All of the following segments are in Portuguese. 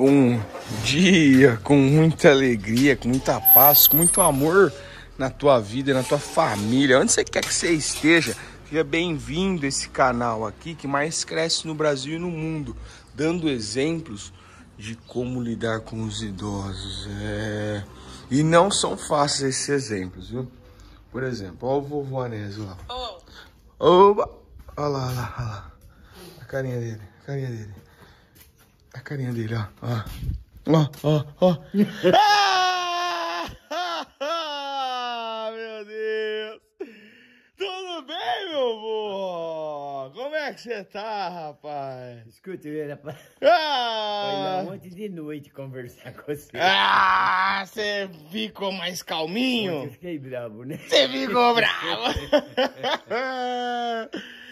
bom dia, com muita alegria, com muita paz, com muito amor na tua vida, na tua família, onde você quer que você esteja. Seja bem-vindo a esse canal aqui que mais cresce no Brasil e no mundo, dando exemplos de como lidar com os idosos. E não são fáceis esses exemplos, viu? Por exemplo, ó o vovô Anésio lá. Oba! Olha lá, olha lá, olha lá. A carinha dele, a carinha dele. A carinha dele, ó. Ó, ó, ó. Ah, meu Deus! Tudo bem, meu avô? Como é que você tá, rapaz? Escuta, rapaz. Ah! Foi ontem de noite conversar com você. Ah, você ficou mais calminho? Eu fiquei bravo, né? Você ficou bravo!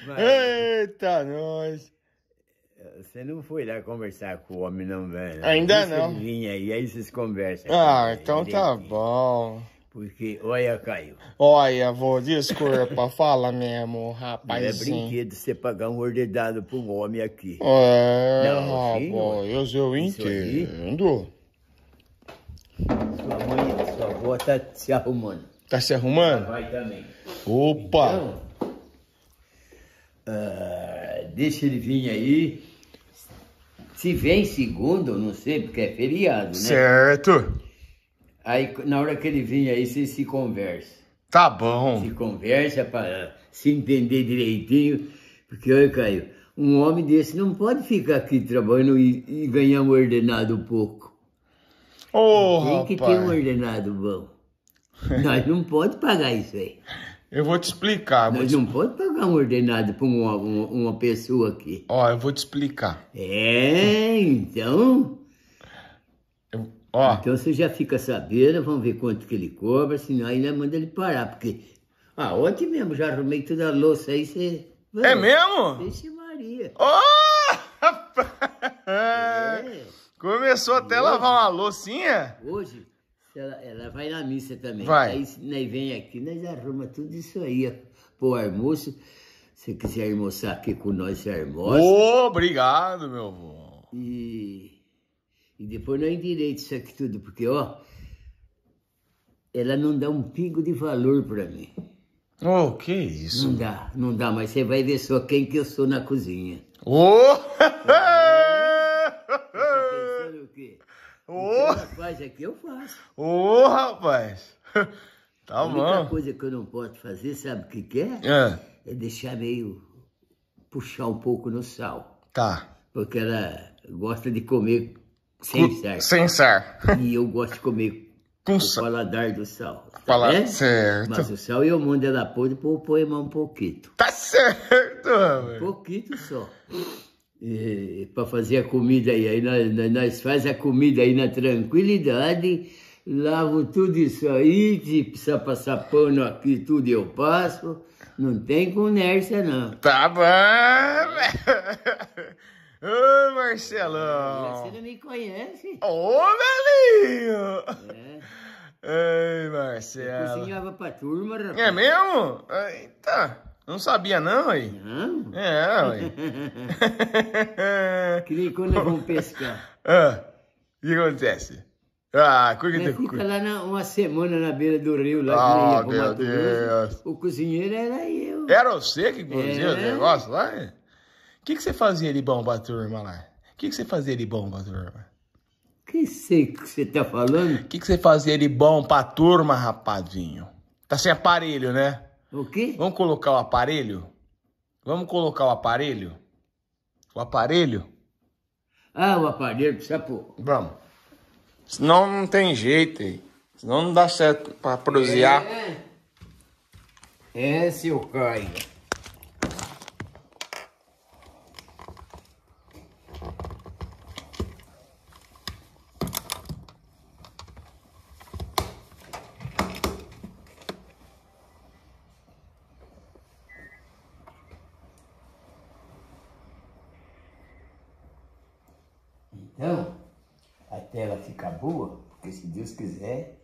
Mas... Eita, nós! Você não foi lá conversar com o homem, não, velho? Ainda não. Ele vinha e aí vocês conversam. Ah, então tá bom. Porque, olha, Caio. Olha, vou, desculpa, fala mesmo, rapazinho. Não é brinquedo você pagar um ordenado pro homem aqui. É, não, assim, rapaz, eu entendo. Sua mãe, sua avó tá se arrumando. Tá se arrumando? Vai também. Opa! Então, deixa ele vir aí. Se vem segunda, eu não sei, porque é feriado, né? Certo. Aí, na hora que ele vir aí, você se conversa. Tá bom. Se conversa para se entender direitinho. Porque, olha, Caio, um homem desse não pode ficar aqui trabalhando e ganhar um ordenado pouco. Oh, tem que ter um ordenado bom. Nós não pode pagar isso aí. Eu vou te explicar. Nós não pode pagar um ordenado para uma pessoa aqui. Ó, eu vou te explicar. É, então... Ó. Então você já fica sabendo, vamos ver quanto que ele cobra, senão aí nós manda ele parar, porque... Ah, ontem mesmo já arrumei toda a louça aí, você... É mesmo? Deixa Maria. Oh, rapaz! É. Começou até a lavar uma loucinha? Hoje... Ela vai na missa também. Vai. Aí nós vem aqui, nós arrumamos tudo isso aí. Pô, almoço. Se quiser almoçar aqui com nós, você almoça. Oh, obrigado, meu avô. E depois nós endireitamos isso aqui tudo, porque, ó, ela não dá um pingo de valor pra mim. Oh, que isso? Não dá, não dá, mas você vai ver só quem que eu sou na cozinha. Oh! Tá pensando o quê? Ô, rapaz, aqui eu faço. Ô, rapaz. Tá bom. A única coisa que eu não posso fazer, sabe o que que é? É deixar meio... Puxar um pouco no sal. Tá. Porque ela gosta de comer sem sal. Sem sal. E eu gosto de comer com sal. Paladar do sal. Tá certo. Mas o sal eu mando ela pôr, depois eu ponho mais um pouquinho. Tá certo, rapaz. Um pouquinho só. Para fazer a comida aí, nós faz a comida aí na tranquilidade, lavo tudo isso aí, se precisar passar pano aqui, tudo eu passo, não tem conversa não. Tá bom! Ô, Marcelão! Você não me conhece? Ô, velhinho! Ei, Marcelo! Eu cozinhava pra turma, rapaz. É mesmo? Eita! Não sabia não, aí? Não? É, ué. Queria quando nós vamos pescar. Ah, o que acontece? Ah, cuida. Fica lá uma semana na beira do rio, lá que ia pro Mato Grosso. O cozinheiro era eu. Era você que cozinha o negócio lá? O que você fazia de bom pra turma lá? O que você fazia de bom pra turma? Que sei que você tá falando? O que você fazia de bom pra turma, rapazinho? Tá sem aparelho, né? O quê? Vamos colocar o aparelho? Vamos colocar o aparelho? O aparelho? Ah, o aparelho precisa pôr. Vamos. Senão não tem jeito aí. Senão não dá certo pra prosear. É, seu Caio. Então, até ela ficar boa, porque se Deus quiser,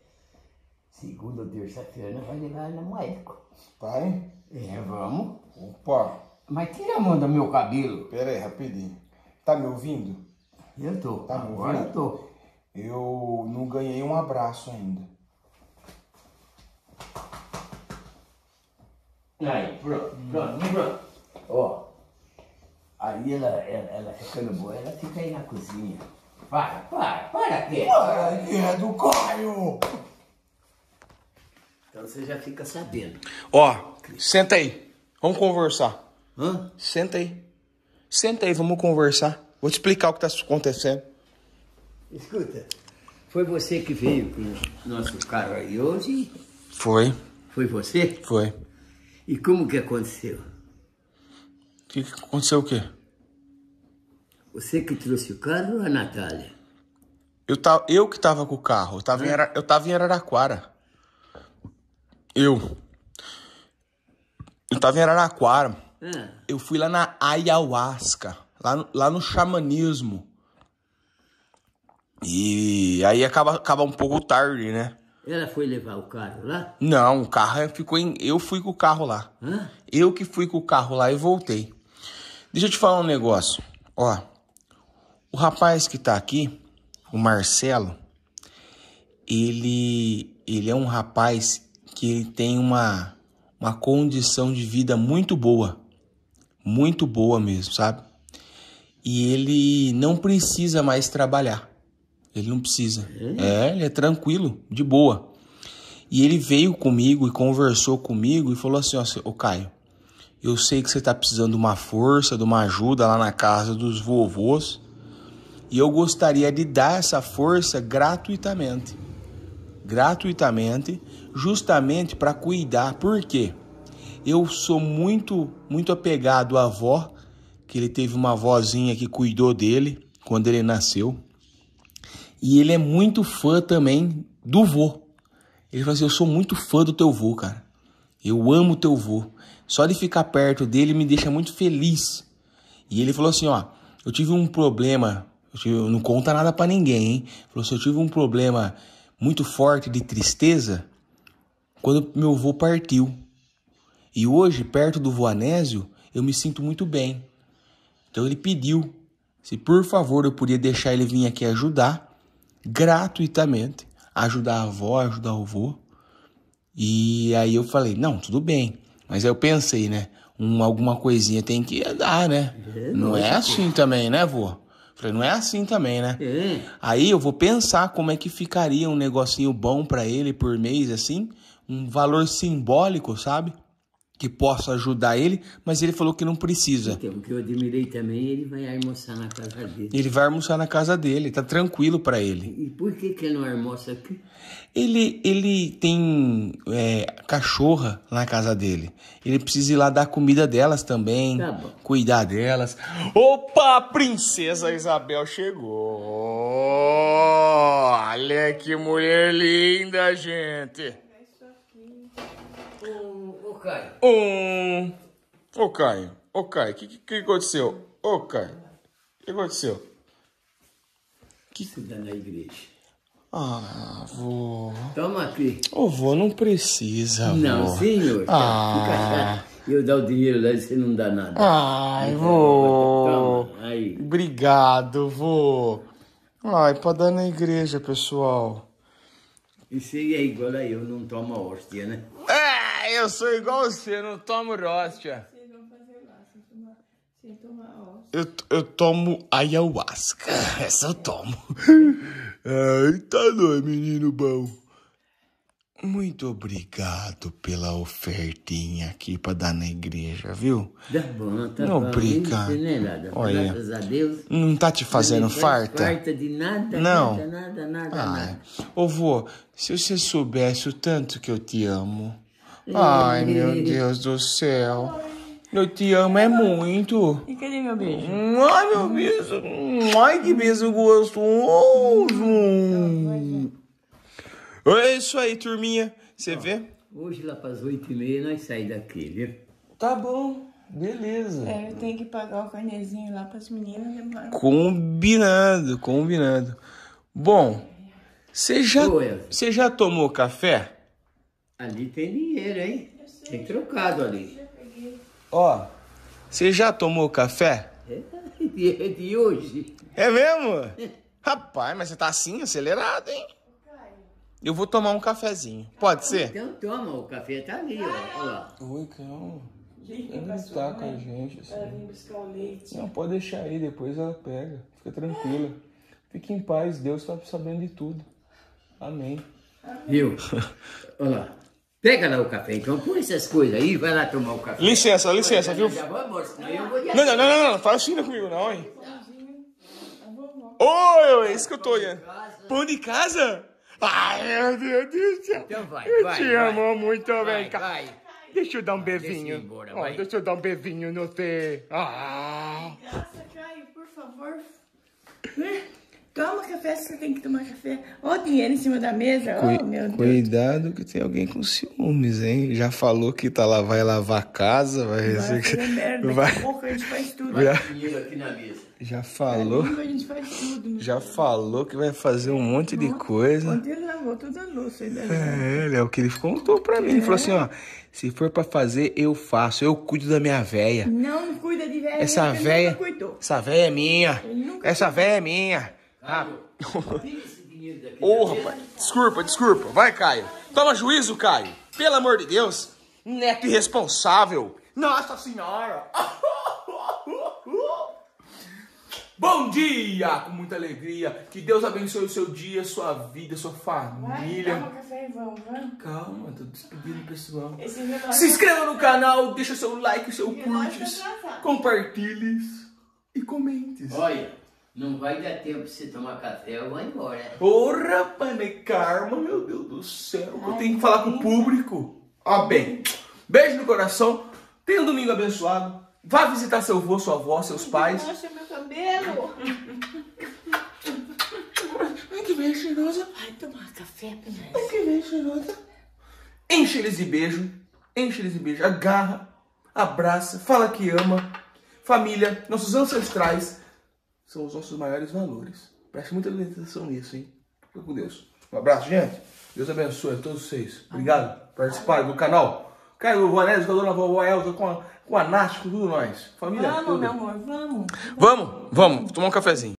segunda ou terça-feira vai levar ela no médico. Vai? É, vamos. Opa! Mas tira a mão do meu cabelo. Pera aí, rapidinho. Tá me ouvindo? E eu tô. Tá me ouvindo? Eu tô. Eu não ganhei um abraço ainda. Aí, pronto. Ó. Aí ela ficando boa, ela fica aí na cozinha. Para aqui. É do Caio. Então você já fica sabendo. Ó, senta aí. Vamos conversar. Hã? Senta aí. Senta aí, vamos conversar. Vou te explicar o que está acontecendo. Escuta, foi você que veio com o nosso carro aí hoje? Foi. Foi você? Foi. E como que aconteceu? Que aconteceu o quê? Você que trouxe o carro ou a Natália? Eu que tava com o carro. Eu tava em Araraquara. Eu tava em Araraquara. Ah. Eu fui lá na Ayahuasca. Lá no xamanismo. E aí acaba um pouco tarde, né? Ela foi levar o carro lá? Não, o carro ficou em... Eu fui com o carro lá. Hã? Eu que fui com o carro lá e voltei. Deixa eu te falar um negócio. Ó, o rapaz que tá aqui, o Marcelo, ele é um rapaz que ele tem uma condição de vida muito boa. Muito boa mesmo, sabe? E ele não precisa mais trabalhar. Ele não precisa. É, ele é tranquilo, de boa. E ele veio comigo e conversou comigo e falou assim, ó, ô Caio, eu sei que você tá precisando de uma força, de uma ajuda lá na casa dos vovôs. E eu gostaria de dar essa força gratuitamente. Gratuitamente, justamente para cuidar. Por quê? Eu sou muito apegado à avó, que ele teve uma avózinha que cuidou dele quando ele nasceu. E ele é muito fã também do vô. Ele falou assim, eu sou muito fã do teu vô, cara. Eu amo teu vô. Só de ficar perto dele me deixa muito feliz. E ele falou assim, ó, eu tive um problema, não conta nada pra ninguém, hein? Ele falou assim, eu tive um problema muito forte de tristeza quando meu vô partiu. E hoje, perto do vô Anésio, eu me sinto muito bem. Então ele pediu se por favor eu podia deixar ele vir aqui ajudar gratuitamente, ajudar a avó, ajudar o vô. E aí eu falei, não, tudo bem. Mas aí eu pensei, né, alguma coisinha tem que dar, né? Não é assim também, né, vô? Falei, não é assim também, né? Aí eu vou pensar como é que ficaria um negocinho bom pra ele por mês, assim, um valor simbólico, sabe? Que possa ajudar ele, mas ele falou que não precisa. Então, o que eu admirei também, ele vai almoçar na casa dele. Ele vai almoçar na casa dele, tá tranquilo para ele. E por que que ele não almoça aqui? Ele tem cachorra na casa dele. Ele precisa ir lá dar comida delas também, tá bom, cuidar delas. Opa, a princesa Isabel chegou! Olha que mulher linda, gente! Caio. Ô Caio, o que aconteceu? Ô Caio, o que aconteceu? Que você dá na igreja? Ah, vô. Toma aqui. Ô vô, não precisa, vô. Não, senhor. Ah. Eu dou o dinheiro lá e você não dá nada. Ai, vô. Toma, aí. Obrigado, vô. Ai, pra dar na igreja, pessoal. E você é igual a eu, não toma hóstia, né? Eu sou igual você, não tomo hóstia. Vocês vão fazer lá, sem tomar hóstia. Eu tomo ayahuasca. Essa eu tomo. Ai, tá doido, menino bom. Muito obrigado pela ofertinha aqui pra dar na igreja, viu? Tá bom, tá bom. Não brinca. Olha, graças a Deus. Não tá te fazendo farta? Não farta de nada, não. Nada. Ô vô, se você soubesse o tanto que eu te amo. Ai, meu Deus do céu. Eu te amo é muito. E cadê meu beijo? Ai, meu beijo. Ai, que beijo gostoso. É isso aí, turminha. Você vê? Hoje lá para as 8h30 nós saímos daqui, viu? Tá bom. Beleza. É, eu tenho que pagar o carnezinho lá para as meninas levarem. Combinado. Bom, você já tomou café? Ali tem dinheiro, hein? Tem trocado ali. Ó, você já tomou café? É de hoje. É mesmo? Rapaz, mas você tá assim, acelerado, hein? Eu vou tomar um cafezinho. Pode ser? Então toma, o café tá ali, ó. Oi, Cão. Ele não tá com a gente, assim. Ela vem buscar o leite. Não, pode deixar aí, depois ela pega. Fica tranquila. Fique em paz, Deus tá sabendo de tudo. Amém. Viu? Olha lá. Pega lá o café, então põe essas coisas aí, vai lá tomar o café. Licença, licença, viu? Não, não, não, não, fala China comigo não, hein? Oi, é isso que eu tô olhando. Pão de casa? Ai, meu Deus do céu. Então vai, vai. Eu te amo muito, velho. Deixa eu dar um bevinho. Deixa eu dar um bevinho no teu. Graça, Caio, por favor. Toma café se você tem que tomar café. Ó, o dinheiro em cima da mesa. Oh, meu Deus. Cuidado que tem alguém com ciúmes, hein? Já falou que tá lá, vai lavar a casa, vai fazer merda. Vai... Daqui a pouco a gente faz tudo. Vai dinheiro aqui na mesa. Já falou. A gente faz tudo. Já falou que vai fazer um monte de coisa. Ontem ele lavou toda a louça. É o que ele contou pra mim. Ele falou assim, ó. Se for pra fazer, eu faço. Eu cuido da minha véia. Não cuida de véia. Essa véia... Essa véia é minha. Essa véia é minha. Ah, oh, rapaz, desculpa, desculpa. Vai, Caio. Toma juízo, Caio. Pelo amor de Deus. Neto irresponsável. Nossa Senhora. Bom dia, com muita alegria. Que Deus abençoe o seu dia, sua vida, sua família. Vai, café, vamos. Calma, tô despedindo, pessoal. Se inscreva no canal, deixa seu like, seu curtes, compartilhes e comentes. Olha. Não vai dar tempo pra você tomar café, eu vou embora. Porra, pai, karma, meu Deus do céu. Eu tenho que falar com o público. Ó, bem, beijo no coração. Tenha um domingo abençoado. Vá visitar seu avô, sua avó, seus pais. Nossa, meu cabelo. Ai, que bem cheirosa. Vai tomar café, Anésio. Ai, que bem cheirosa. Enche eles de beijo. Enche eles de beijo. Agarra, abraça, fala que ama. Família, nossos ancestrais são os nossos maiores valores. Preste muita atenção nisso, hein? Fica com Deus. Um abraço, gente. Deus abençoe a todos vocês. Obrigado por participarem do canal. Caio, o Anésio, a dona vovó Elza, com a Nath, com tudo nós. Família toda. Vamos, meu amor, vamos. Vamos, vamos. Vou tomar um cafezinho.